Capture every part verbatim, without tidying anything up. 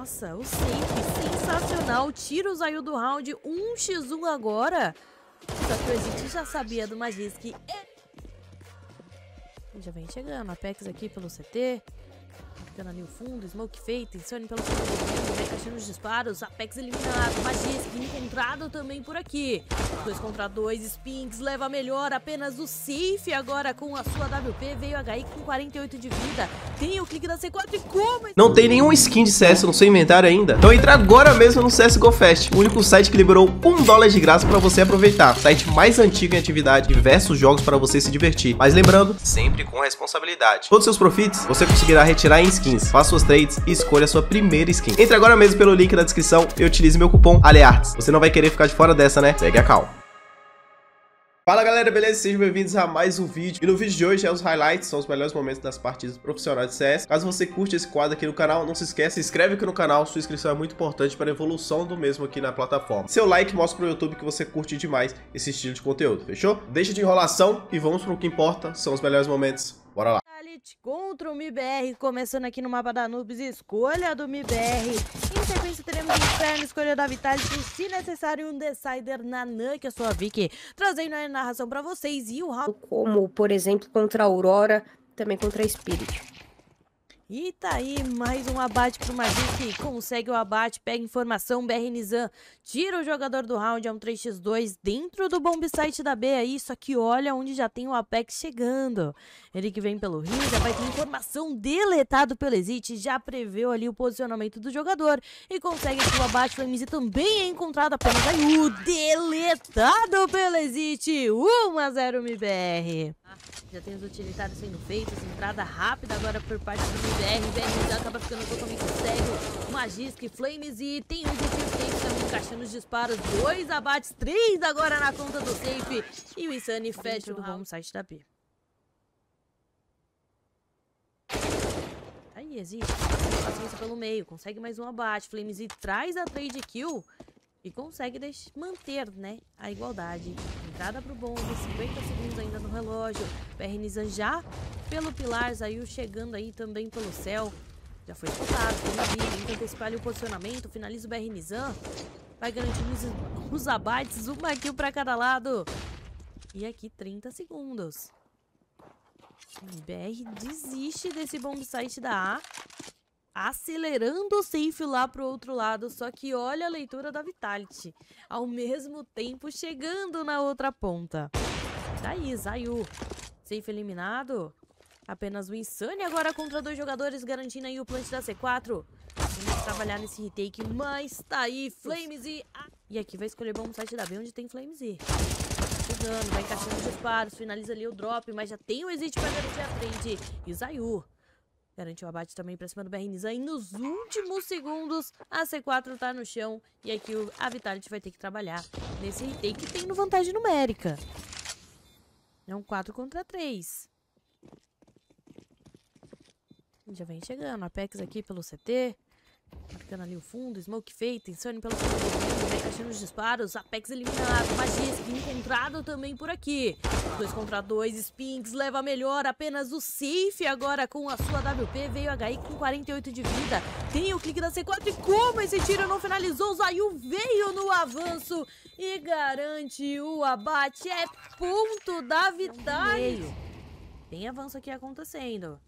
Nossa, o Safe, sensacional. Tira o Zayu do round, um contra um agora. Só que o Exit já sabia do Magisk. Já vem chegando, Apex aqui pelo C T. Ficando ali o fundo, smoke feito, Insane pelo fundo, vem caixando os disparos, Apex eliminado, Magisk encontrado também por aqui. dois contra dois, Spinx leva a melhor, apenas o Safe agora com a sua A W P, veio H I com quarenta e oito de vida. Tem o clique da C quatro e como... Não tem nenhum skin de C S no seu inventário ainda. Então entra agora mesmo no C S G O Fest, o único site que liberou um dólar de graça para você aproveitar. Site mais antigo em atividade, diversos jogos para você se divertir. Mas lembrando, sempre com responsabilidade. Todos os seus profits você conseguirá retirar em skins. Faça suas trades e escolha a sua primeira skin. Entre agora mesmo pelo link na descrição e utilize meu cupom ALEARTS. Você não vai querer ficar de fora dessa, né? Segue a cal. Fala galera, beleza? Sejam bem-vindos a mais um vídeo. E no vídeo de hoje é os highlights, são os melhores momentos das partidas profissionais de C S. Caso você curte esse quadro aqui no canal, não se esquece, se inscreve aqui no canal, sua inscrição é muito importante para a evolução do mesmo aqui na plataforma. Seu like mostra pro YouTube que você curte demais esse estilo de conteúdo, fechou? Deixa de enrolação e vamos pro que importa, são os melhores momentos. Bora lá. Contra o M I B R, começando aqui no mapa da Anubis, escolha do M I B R. Em sequência teremos o Inferno, escolha da Vitality, se necessário um Decider na N A N, que é a sua Vicky, trazendo a narração pra vocês e o round. Como, por exemplo, contra a Aurora, também contra a Spirit. E tá aí, mais um abate pro Magisk, consegue o abate, pega informação, B R Nizam, tira o jogador do round, é um três contra dois dentro do bomb site da B aí, só que olha onde já tem o Apex chegando. Ele que vem pelo Rio, já vai ter informação, deletado pelo Exit, já preveu ali o posicionamento do jogador e consegue o abate. Flames também é encontrado apenas aí, o deletado pelo Exit, um a zero M I B R. Já tem os utilitários sendo feitos, entrada rápida agora por parte do M I B R, o B R acaba ficando totalmente cego, Magisk, Flames e tem um Safe também encaixando os disparos, dois abates, três agora na conta do Safe e o Insane fecha do home site da P. Aí existe, paciência pelo meio, consegue mais um abate, Flames e traz a trade kill. E consegue manter, né, a igualdade. Entrada pro bombe, cinquenta segundos ainda no relógio. B R Nizam já pelo pilar, Zayu chegando aí também pelo céu. Já foi soltado, tem antecipar ali o posicionamento, finaliza o B R Nizam. Vai garantindo os, os abates, uma kill pra cada lado. E aqui trinta segundos. O B R desiste desse bomb site da A. Acelerando o Safe lá pro outro lado, só que olha a leitura da Vitality, ao mesmo tempo chegando na outra ponta. Daí, Zayu, Safe eliminado, apenas o Insane agora contra dois jogadores, garantindo aí o plant da C quatro. Vamos trabalhar nesse retake, mas tá aí, Flames e... Ah, e aqui vai escolher bom site da B, onde tem Flames e... Chegando, vai encaixando os disparos, finaliza ali o drop, mas já tem o Exit pra garantir a frente. E Zayu garante o abate também pra cima do B R Nizam. E nos últimos segundos, a C quatro tá no chão. E aqui a Vitality vai ter que trabalhar nesse retake que tem no vantagem numérica. É um quatro contra três. Já vem chegando. Apex aqui pelo C T. Marcando ali o fundo. Smoke feito. Insane pelo fundo. Vai encaixando os disparos. Apex eliminado. Magisk encontrado também por aqui. dois contra dois, Spinx leva a melhor, apenas o Safe agora com a sua A W P, veio H I com quarenta e oito de vida, tem o clique da C quatro e como esse tiro não finalizou, Zayu veio no avanço e garante o abate, é ponto da Vitality. Tem avanço aqui acontecendo,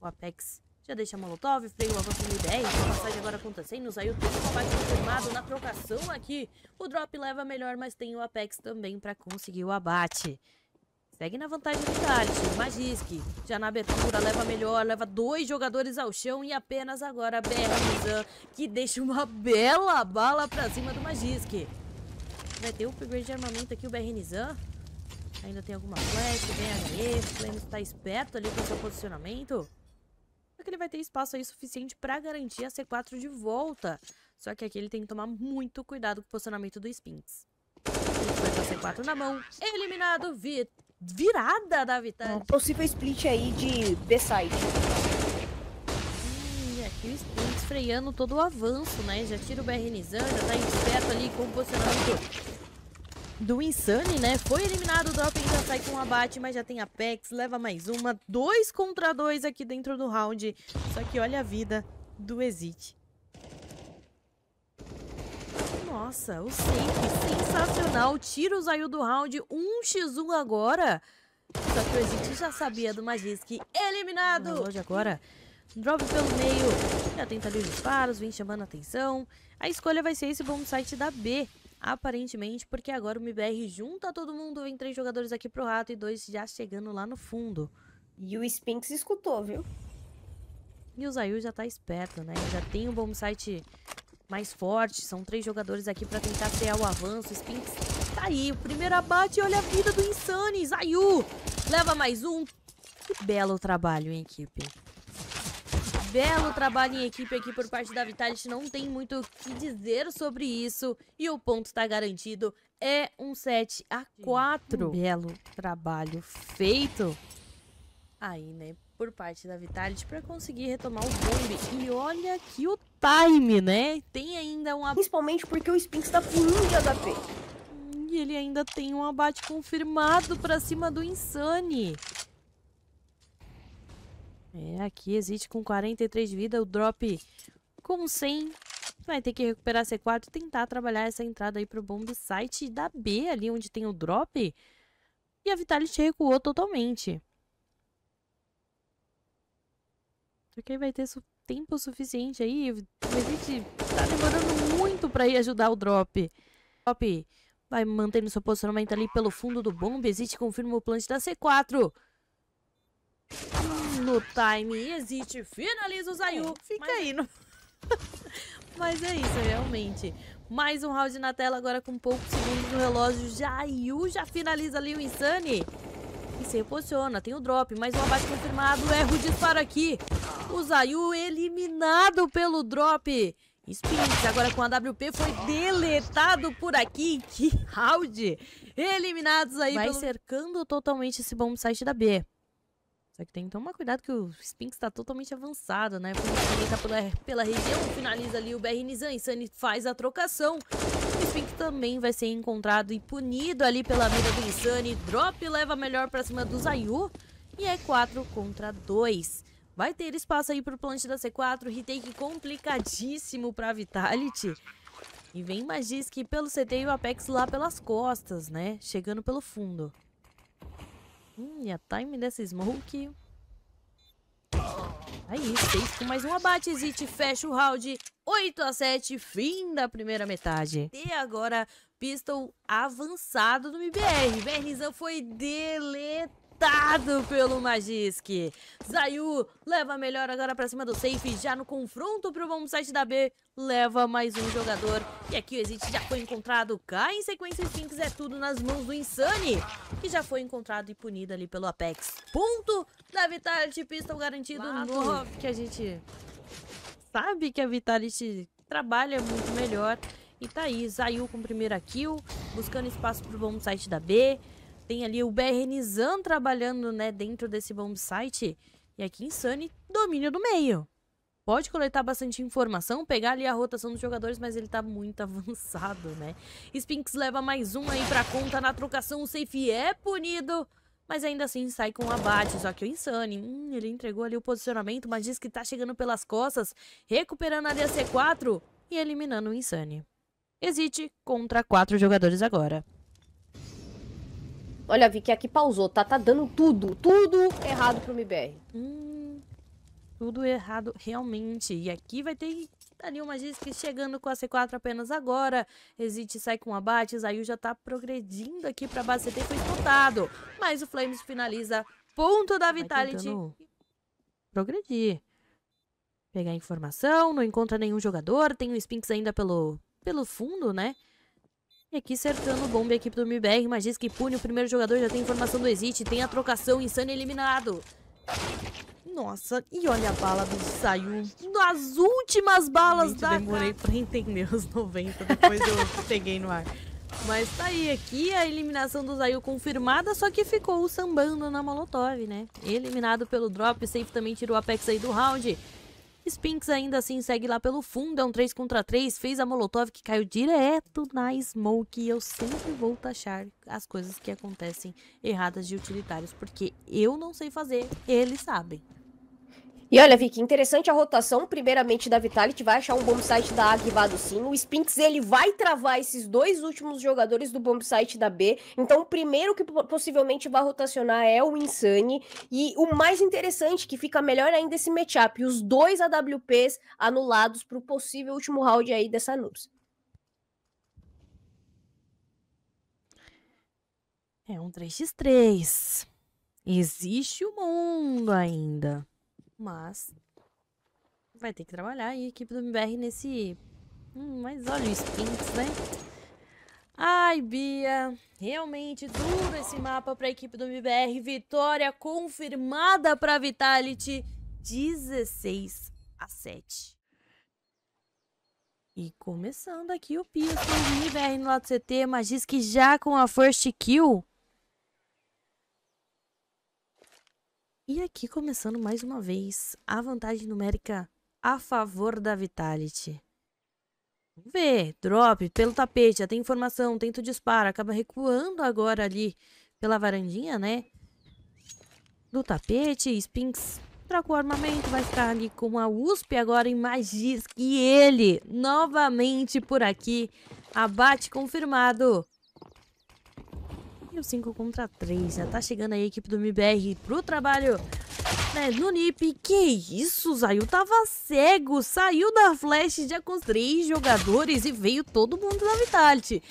o Apex já deixa Molotov, freio o avanço no dez, a passagem agora acontecendo, Zayu tem um combate confirmado na trocação aqui. O drop leva melhor, mas tem o Apex também para conseguir o abate. Segue na vantagem do Vitality, Magisk, já na abertura, leva melhor, leva dois jogadores ao chão e apenas agora a B R Nizam, que deixa uma bela bala para cima do Magisk. Vai ter o upgrade de armamento aqui, o B R Nizam. Ainda tem alguma flash, vem a H E, o Flames tá esperto ali com seu posicionamento. Ele vai ter espaço aí suficiente para garantir a C quatro de volta. Só que aqui ele tem que tomar muito cuidado com o posicionamento do Spinx. C quatro na mão, eliminado, vi virada da Vitality. Um possível split aí de B-side. Hum, e aqui o Spinx freando todo o avanço, né? Já tira o B R Nizam, já tá esperto ali com o posicionamento do Insane, né? Foi eliminado, o drop ainda sai com um abate, mas já tem Apex, leva mais uma, dois contra dois aqui dentro do round, só que olha a vida do Exit. Nossa, o Safe, sensacional. Tira o Zayu do round, um contra um agora. Só que o Exit já sabia do Magisk, eliminado. Loja agora, drop pelo meio. Já tenta ali os disparos, vem chamando a atenção. A escolha vai ser esse bom site da B, aparentemente, porque agora o M I B R junta todo mundo. Vem três jogadores aqui pro rato e dois já chegando lá no fundo. E o Spinx escutou, viu? E o Zayu já tá esperto, né? Já tem um bom site mais forte. São três jogadores aqui pra tentar criar o avanço. O Spinx tá aí. O primeiro abate, olha a vida do Insane. Zayu leva mais um. Que belo trabalho em equipe. Belo trabalho em equipe aqui por parte da Vitality. Não tem muito o que dizer sobre isso. E o ponto tá garantido. É um sete a quatro. Um belo trabalho feito aí, né, por parte da Vitality para conseguir retomar o bombe. E olha que o time, né, tem ainda um abate. Principalmente porque o Spinx tá pulando de A W P. E ele ainda tem um abate confirmado para cima do Insane. É, aqui existe com quarenta e três de vida, o drop com cem. Vai ter que recuperar C quatro e tentar trabalhar essa entrada aí pro bombe site da B, ali onde tem o drop. E a Vitality recuou totalmente. Porque vai ter su tempo suficiente aí. A gente tá demorando muito pra ir ajudar o drop. Drop vai mantendo seu posicionamento ali pelo fundo do bomb. Exit confirma o plant da C quatro. No time, Exit finaliza o Zayu. É, fica mas... aí. No... Mas é isso, realmente. Mais um round na tela agora com poucos segundos no relógio. Zayu já finaliza ali o Insane. E se reposiciona, tem o drop, mais um abate confirmado, erra o disparo aqui. O Zayu eliminado pelo drop. Spinx agora com a A W P foi deletado por aqui. Que round! Eliminados aí. Vai pelo... cercando totalmente esse bomb site da B. Só que tem que tomar cuidado que o Spinx tá totalmente avançado, né? Ele tá pela, pela região, finaliza ali o B R Nizam. Insane faz a trocação. O Spinx também vai ser encontrado e punido ali pela mira do Insane. Drop leva melhor pra cima do Zayu. E é quatro contra dois. Vai ter espaço aí pro plant da C quatro. Retake complicadíssimo pra Vitality. E vem Magisk pelo C T e o Apex lá pelas costas, né? Chegando pelo fundo. Hum, e a time dessa smoke. Aí, Safe com mais um abate. Exit fecha o round. oito a sete, fim da primeira metade. E agora, pistol avançado do M I B R. B R Nizam foi deletado pelo Magisk. Zayu leva melhor agora pra cima do Safe. Já no confronto pro bom site da B, leva mais um jogador. E aqui o Exit já foi encontrado. Cai em sequência e Spinx é tudo nas mãos do Insane, que já foi encontrado e punido ali pelo Apex. Ponto da Vitality, pistol garantido. Claro. Que a gente sabe que a Vitality trabalha muito melhor. E tá aí, Zayu com primeira kill, buscando espaço pro bomb site da B. Tem ali o B R Nizam trabalhando, né, dentro desse bomb site. E aqui Insane, domínio do meio. Pode coletar bastante informação, pegar ali a rotação dos jogadores, mas ele tá muito avançado, né? Spinx leva mais um aí pra conta na trocação, o Safe é punido, mas ainda assim sai com um abate. Só que o Insane, hum, ele entregou ali o posicionamento, mas diz que tá chegando pelas costas, recuperando ali a C quatro e eliminando o Insane. Exit contra quatro jogadores agora. Olha, Vicky, aqui pausou, tá? Tá dando tudo, tudo errado pro M I B R. Hum... Tudo errado realmente. E aqui vai ter ali uma Magisk chegando com a C quatro apenas agora. Exit sai com um abate. Zayu já tá progredindo aqui pra base C T. Foi espotado. Mas o Flames finaliza. Ponto da Vitality. Progredir. Pegar informação. Não encontra nenhum jogador. Tem o Spinx ainda pelo, pelo fundo, né? E aqui cercando o bombe a equipe do M I B R. Magisk pune o primeiro jogador. Já tem informação do Exit. Tem a trocação. Insane eliminado. Nossa, e olha a bala do Zayu. As últimas balas. Gente, da eu demorei pra entender os noventa, depois eu peguei no ar. Mas tá aí, aqui a eliminação do Zayu confirmada, só que ficou sambando na Molotov, né? Eliminado pelo drop, Safe também tirou a Apex aí do round. Spinx ainda assim segue lá pelo fundo, é um três contra três, fez a Molotov que caiu direto na smoke. E eu sempre vou taxar as coisas que acontecem erradas de utilitários, porque eu não sei fazer, eles sabem. E olha, Vicky, interessante a rotação, primeiramente da Vitality, vai achar um bombsite da A ativado sim, o Spinx ele vai travar esses dois últimos jogadores do bombsite da B, então o primeiro que possivelmente vai rotacionar é o Insane, e o mais interessante, que fica melhor ainda esse matchup, os dois A W Ps anulados para o possível último round aí dessa Anubis. É um três contra três, existe o mundo ainda. Mas vai ter que trabalhar e a equipe do M B R nesse... Hum, mas olha o Spinx, né? Ai, Bia. Realmente duro esse mapa para a equipe do M B R. Vitória confirmada para a Vitality. dezesseis a sete. E começando aqui o Pia do M B R no lado do C T. Magisk já com a first kill. E aqui começando mais uma vez a vantagem numérica a favor da Vitality. Vamos ver, drop pelo tapete, já tem informação, tenta o disparo, acaba recuando agora ali pela varandinha, né? Do tapete, Spinx trocou o armamento, vai ficar ali com a U S P agora em Magisk. E ele, novamente por aqui, abate confirmado. cinco contra três, já tá chegando aí a equipe do M B R pro trabalho, né, no N I P. Que isso, Zayu tava cego, saiu da flash, já com três jogadores e veio todo mundo da Vitality,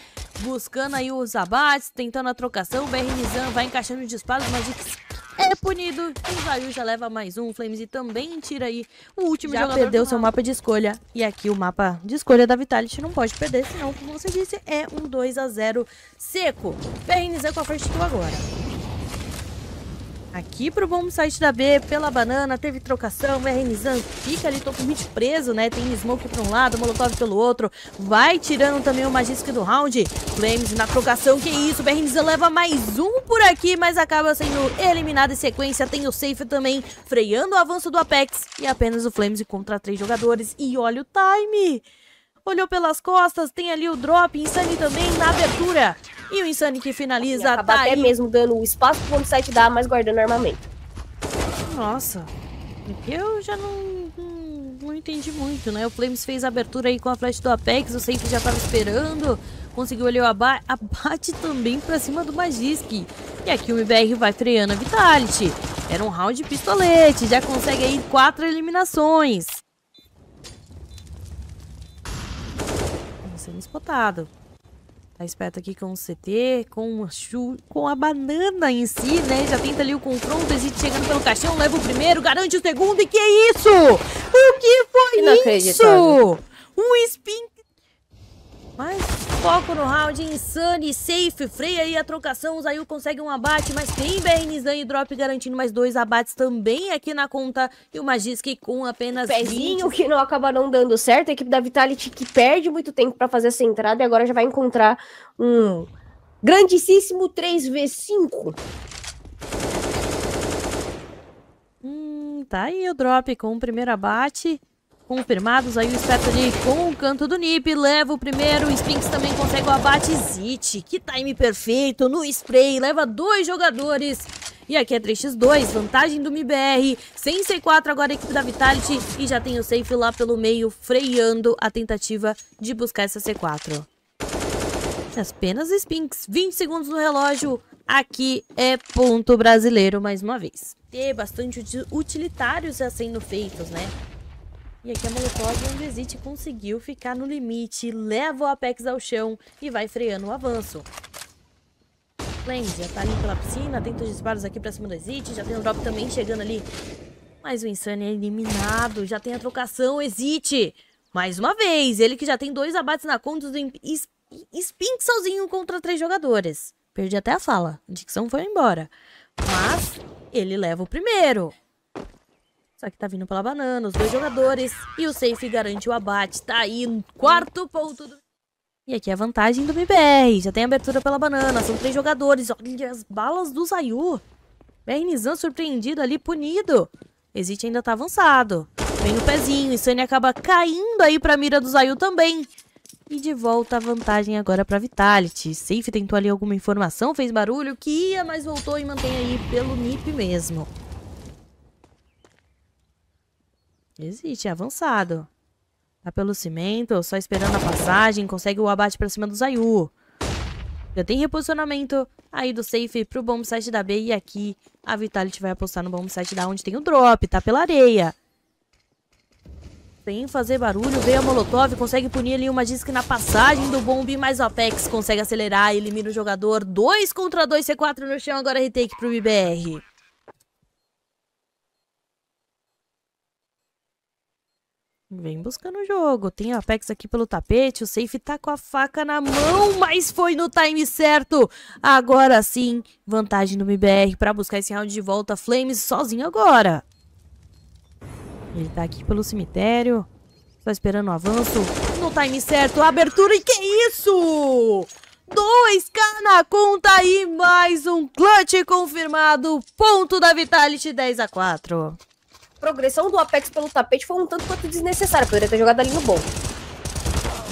buscando aí os abates, tentando a trocação. O B R Nizam vai encaixando disparos, mas é punido, e o Zayu já leva mais um. Flames e também tira aí o último já jogador. Já perdeu seu mapa de escolha, e aqui o mapa de escolha da Vitality não pode perder, senão, como você disse, é um dois a zero seco. B R Nizam com a first kill agora. Aqui pro bom site da B, pela banana, teve trocação, B R Nizam fica ali totalmente preso, né? Tem smoke pra um lado, molotov pelo outro, vai tirando também o Magisk do round. Flames na trocação, que isso, B R Nizam leva mais um por aqui, mas acaba sendo eliminado em sequência. Tem o Safe também, freando o avanço do Apex, e apenas o Flames contra três jogadores. E olha o time! Olhou pelas costas, tem ali o drop, Insane também na abertura. E o Insane que finaliza, acaba tá até aí mesmo dando o espaço pro site da, mas guardando armamento. Nossa, eu já não, não, não entendi muito, né? O Flames fez a abertura aí com a flash do Apex, o Safe já tava esperando, conseguiu ali o aba abate também pra cima do Magisk. E aqui o M B R vai freando a Vitality. Era um round de pistolete, já consegue aí quatro eliminações. Sendo espotado. Tá esperto aqui com o C T, com a chu, com a banana em si, né? Já tenta ali o confronto, Exit chegando pelo caixão, leva o primeiro, garante o segundo, e que é isso? O que foi isso? Um spin... Mas foco no round, Insane, Safe, freia aí a trocação, o Zayu consegue um abate, mas tem B R Nizam e drop garantindo mais dois abates também aqui na conta. E o Magisk com apenas pezinho vinte. Que não acaba não dando certo, a equipe da Vitality que perde muito tempo para fazer essa entrada e agora já vai encontrar um grandíssimo três contra cinco. Hum, tá aí o drop com o primeiro abate. Confirmados, aí o esperto ali com o canto do N I P, leva o primeiro, o Spinx também consegue o abate. Zit, que time perfeito, no spray, leva dois jogadores. E aqui é três contra dois, vantagem do M B R, sem C quatro agora a equipe da Vitality, e já tem o Safe lá pelo meio, freando a tentativa de buscar essa C quatro. Apenas Spinx, vinte segundos no relógio, aqui é ponto brasileiro mais uma vez. Tem bastante utilitários já sendo feitos, né? E aqui a Molotov, onde Exit conseguiu ficar no limite, leva o Apex ao chão e vai freando o avanço. Flames já tá ali pela piscina, tenta os disparos aqui pra cima do Exit, já tem o drop também chegando ali. Mas o Insane é eliminado, já tem a trocação, Exit! Mais uma vez, ele que já tem dois abates na conta do Spinx sozinho contra três jogadores. Perdi até a fala, a dicção foi embora. Mas ele leva o primeiro. Só que tá vindo pela banana, os dois jogadores. E o Safe garante o abate. Tá aí no quarto ponto do... E aqui é a vantagem do M B R. Já tem abertura pela banana. São três jogadores. Olha as balas do Zayu. B R Nizam surpreendido ali, punido. Exit ainda tá avançado. Vem o pezinho. Insane acaba caindo aí pra mira do Zayu também. E de volta a vantagem agora pra Vitality. Safe tentou ali alguma informação, fez barulho, que ia, mas voltou e mantém aí pelo N I P mesmo. Existe, é avançado. Tá pelo cimento, só esperando a passagem. Consegue o abate pra cima do Zayu. Já tem reposicionamento aí do Safe pro bomb site da B. E aqui a Vitality vai apostar no bomb site da onde tem o drop. Tá pela areia. Sem fazer barulho, veio a Molotov, consegue punir ali uma disc na passagem do bomb, mas o Apex consegue acelerar, elimina o jogador, dois contra dois, C quatro no chão, agora retake pro M I B R. Vem buscando o jogo, tem o Apex aqui pelo tapete, o Safe tá com a faca na mão, mas foi no time certo. Agora sim, vantagem do M I B R pra buscar esse round de volta, Flames sozinho agora. Ele tá aqui pelo cemitério, só esperando o avanço, no time certo, abertura, e que isso? dois K na conta e mais um clutch confirmado, ponto da Vitality, dez a quatro. A progressão do Apex pelo tapete foi um tanto quanto desnecessária, poderia ter jogado ali no bom.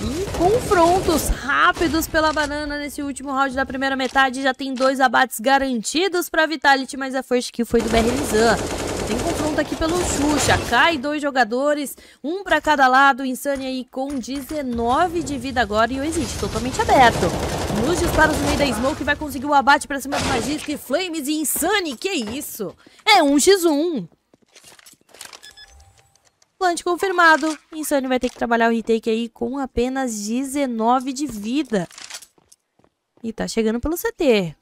E confrontos rápidos pela banana nesse último round da primeira metade, já tem dois abates garantidos pra Vitality, mas a first kill foi do B R Nizam. Tem confronto aqui pelo Xuxa, cai dois jogadores, um pra cada lado, Insane aí com dezenove de vida agora e o Exit totalmente aberto. Nos disparos no meio da Smoke vai conseguir o abate pra cima do Magisk, e Flames e Insane, que isso? É um contra um. Plant confirmado, Insane vai ter que trabalhar o retake aí com apenas dezenove de vida. E tá chegando pelo C T.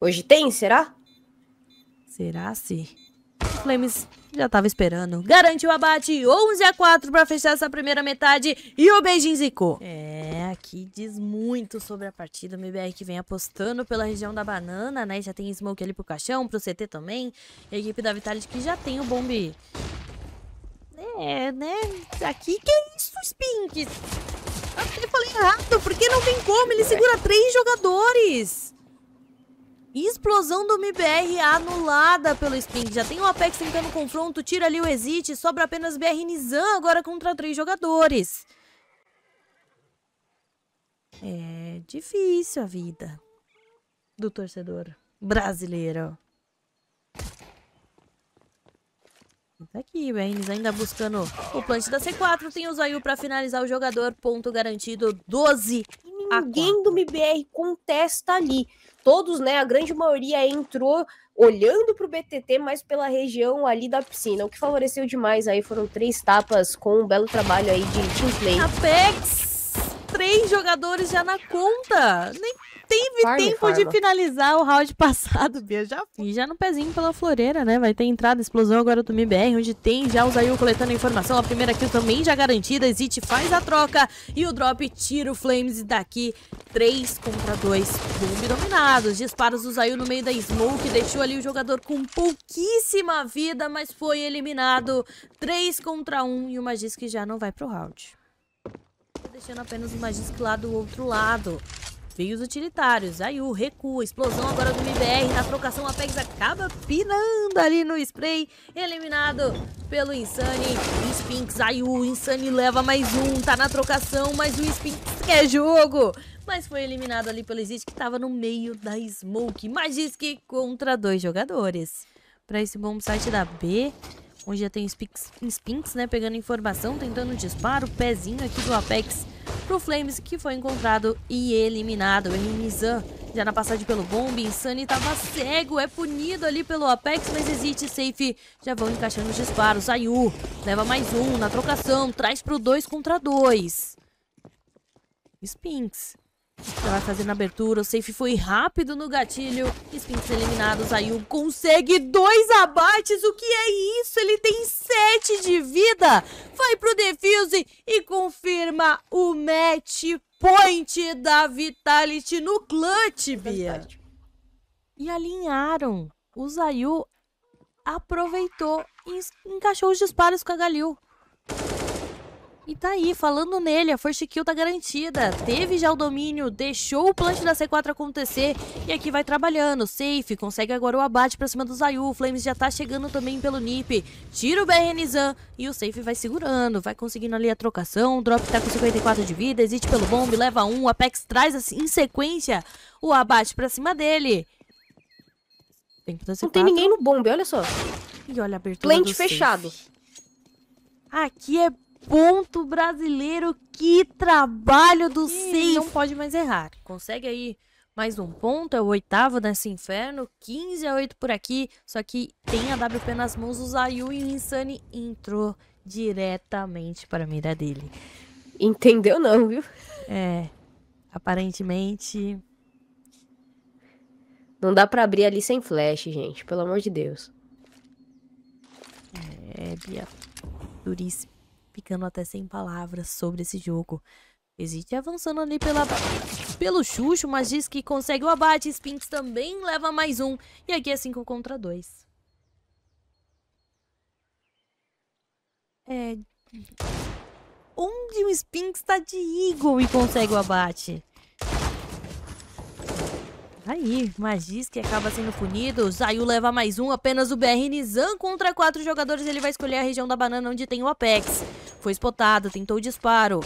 Hoje tem, será? Será, sim. O Flames já tava esperando. Garante o abate, onze a quatro pra fechar essa primeira metade. E o Beijing zicou. É, aqui diz muito sobre a partida. O M B R que vem apostando pela região da banana, né? Já tem smoke ali pro caixão, pro C T também. E a equipe da Vitality que já tem o bombe. É, né? Aqui, que é isso, Spinx? Eu falei errado, porque não tem como. Ele segura três jogadores. Explosão do M I B R anulada pelo Spinx. Já tem o Apex tentando confronto, tira ali o Exit, sobra apenas B R Nizam agora contra três jogadores. É difícil a vida do torcedor brasileiro. Tá aqui, B R Nizam ainda buscando o plant da C quatro. Tem o Zayu pra finalizar o jogador. Ponto garantido, doze a quatro. Ninguém do M B R contesta ali. Todos, né, a grande maioria entrou olhando pro B T T, mas pela região ali da piscina. O que favoreceu demais aí foram três tapas com um belo trabalho aí de team play. Apex, três jogadores já na conta. Nem teve farm, tempo farm. de finalizar o round passado, Bia. Já fui. E já no pezinho pela floreira, né? Vai ter entrada, explosão agora do M B R, onde tem já o Zayu coletando a informação. A primeira kill também já garantida. Exit faz a troca e o drop tira o Flames. E daqui, três contra dois, bombe dominados. Disparos do Zayu no meio da smoke. Deixou ali o jogador com pouquíssima vida, mas foi eliminado. três contra um e o Magisk já não vai pro round. Deixando apenas o Magisk lá do outro lado. Veio os utilitários, aí o recua, explosão agora do M B R, na trocação a Apex acaba pirando ali no spray, eliminado pelo Insane, o Spinx, aí o Insane leva mais um, tá na trocação, mas o Spinx quer jogo, mas foi eliminado ali pelo Exit que tava no meio da Smoke, Magisk contra dois jogadores. Pra esse bom site da B, onde já tem o Spinx, Spinx, né, pegando informação, tentando disparo, o pezinho aqui do Apex pro Flames, que foi encontrado e eliminado. O Nizam já na passagem pelo bombe, Insane tava cego, é punido ali pelo Apex, mas Exit e Safe já vão encaixando os disparos. Zayu leva mais um na trocação, traz pro dois contra dois. Spinx já vai fazendo a abertura, o Safe foi rápido no gatilho, Spinx eliminado, Zayu consegue dois abates, o que é isso? Ele tem sete de vida, vai pro defuse e confirma o match point da Vitality no clutch, Bia. E alinharam, o Zayu aproveitou e encaixou os disparos com a Galil. E tá aí, falando nele, a first kill tá garantida. Teve já o domínio, deixou o plant da C quatro acontecer. E aqui vai trabalhando, Safe consegue agora o abate pra cima do Zayu. O Flames já tá chegando também pelo N I P. Tira o B R Nizam e o Safe vai segurando. Vai conseguindo ali a trocação, o Drop tá com cinquenta e quatro de vida. Exit pelo bombe, leva um, o Apex traz em sequência o abate pra cima dele. Tem que fazer. Não tem ninguém no bombe, olha só. E olha a abertura. Plant fechado. Safe. Aqui é ponto brasileiro. Que trabalho do Safe. Não pode mais errar. Consegue aí mais um ponto. É o oitavo nesse inferno. quinze a oito por aqui. Só que tem a A W P nas mãos. O Zayu e o Insane entrou diretamente para a mira dele. Entendeu não, viu? É. Aparentemente... Não dá pra abrir ali sem flash, gente. Pelo amor de Deus. É, Bia. Duríssimo. Ficando até sem palavras sobre esse jogo. Existe avançando ali pela... pelo Xuxo, mas diz que consegue o abate. Spinx também leva mais um. E aqui é cinco contra dois. É... Onde o Spinx tá de Eagle e consegue o abate? Aí, Magisk que acaba sendo punido. O Zayu leva mais um, apenas o B R Nizam contra quatro jogadores. Ele vai escolher a região da banana onde tem o Apex. Foi spotado, tentou o disparo.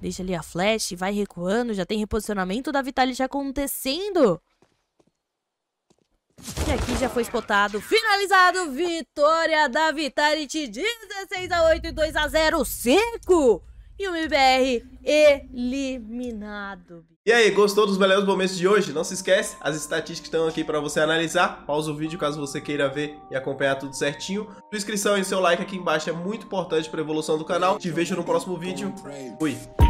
Deixa ali a flash, vai recuando. Já tem reposicionamento da Vitality acontecendo. E aqui já foi spotado, finalizado. Vitória da Vitality, dezesseis a oito e dois a zero, cinco. E o M I B R eliminado. E aí, gostou dos belos momentos de hoje? Não se esquece, as estatísticas estão aqui para você analisar. Pausa o vídeo caso você queira ver e acompanhar tudo certinho. Sua inscrição e seu like aqui embaixo é muito importante para a evolução do canal. Te vejo no próximo vídeo. Fui!